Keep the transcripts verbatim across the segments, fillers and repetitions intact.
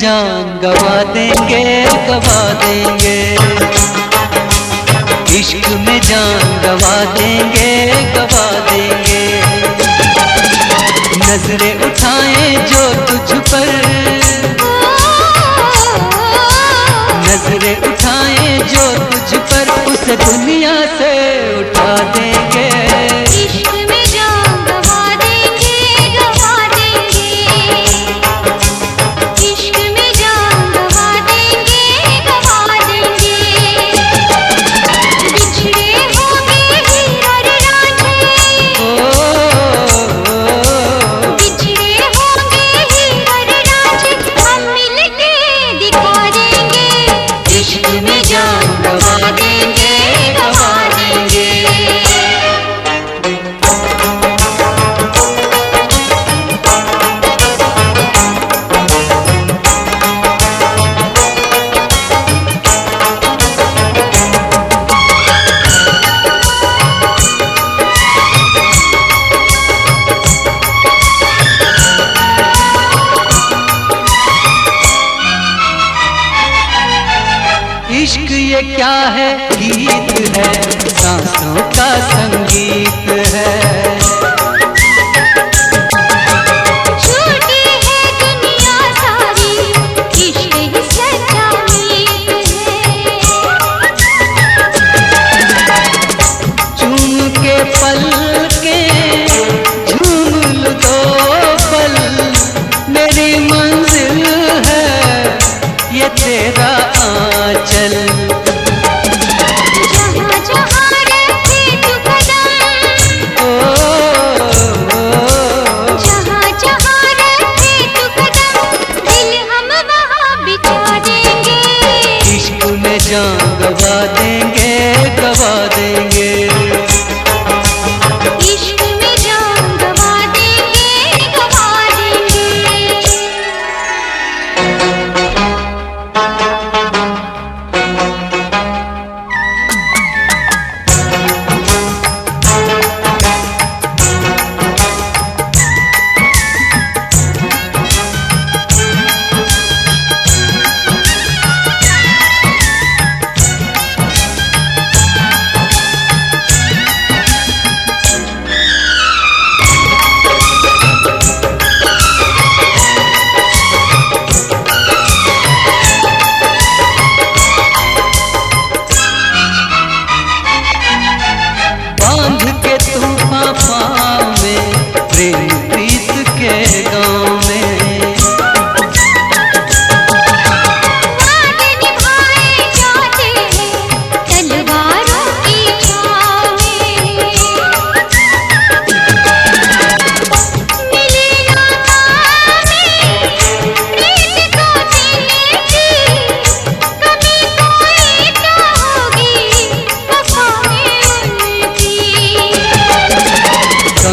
जान गवा देंगे गवा देंगे, इश्क में जान गवा देंगे गवा देंगे। नजरें उठाए जो तुझ पर, नजरें उठाए जो तुझ पर, उस दुनिया से उठा देंगे। इश्क में जान गवा देंगे गवा देंगे, इश्क में जान गवा देंगे गवा देंगे। बिछड़े होंगे हीर और रांझे, बिछड़े होंगे हीर और रांझे, हम मिलके दिखा देंगे। इश्क में जान गवा देंगे गवा देंगे। इश्क ये क्या है, गीत है, सांसों का संगीत है। छोटी है दुनिया सारी, इश्क ही सच्चा मीत है। चूम के पल के झूम लो दो पल, मेरी मंजिल है ये तेरा आंचल। जहाँ जहाँ रखे तू कदम, ओ जहाँ जहाँ रखे तू कदम, दिल हम वहाँ बिछा देंगे। इश्क में जान गवा देंगे गवा देंगे, इश्क में जान गवा देंगे गवा देंगे।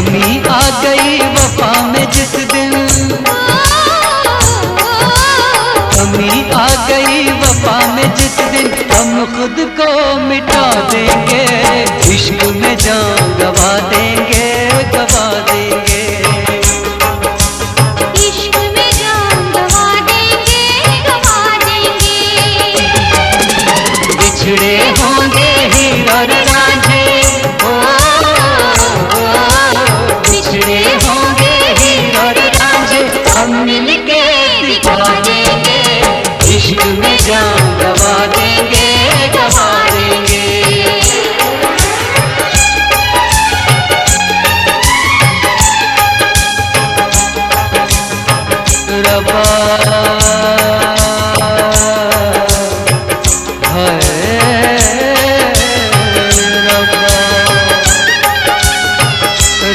कमी आ गई वफा में जिस दिन, कमी आ गई वफा में जिस दिन, हम खुद को मिटा देंगे। इश्क में जान गवा देंगे गवा देंगे। इश्क में जान गवा देंगे गवा देंगे। बिछड़े होंगे हीर और रांझे, बिछड़े होंगे हीर और रांझे, हम मिलके दिखा देंगे। इश्क में जान गवा देंगे गवा देंगे। रब्बा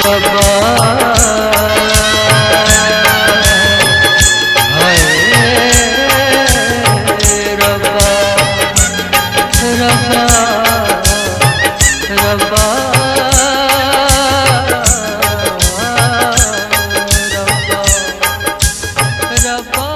Rabba Haye Rabba।